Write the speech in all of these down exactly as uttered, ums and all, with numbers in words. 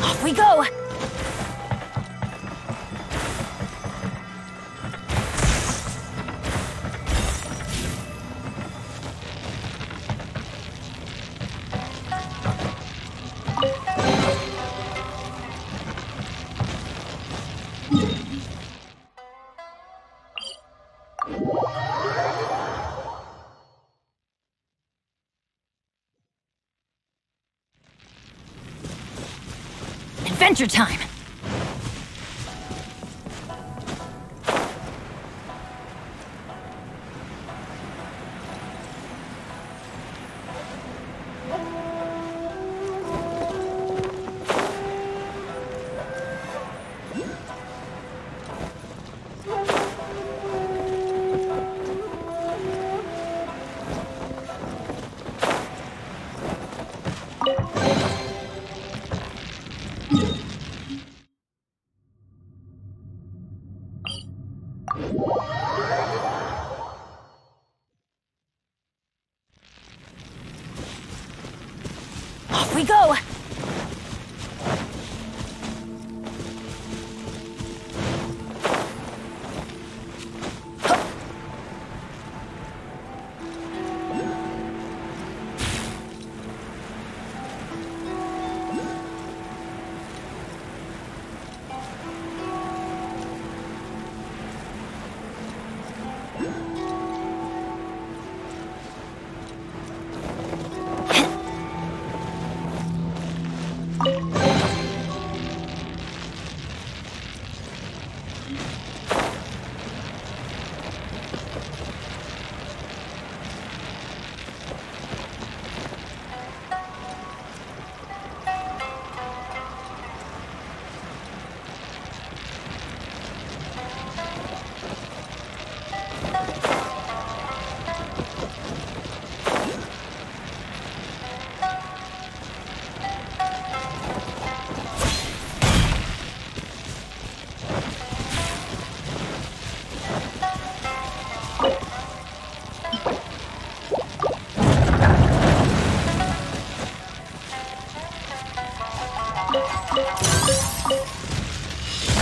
Off we go! Adventure time! Off we go!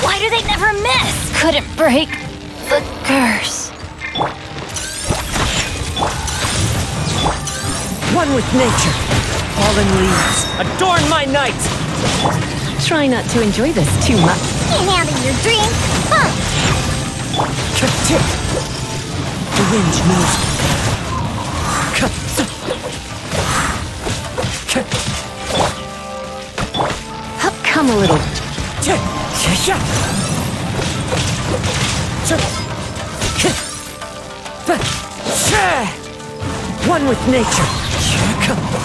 Why do they never miss? Couldn't break the curse. One with nature. Fallen leaves. Adorn my night. Try not to enjoy this too much. Can't handle your drink. Huh. Ka-tick. The wind knows. Ka-tick. Come a little. One with nature.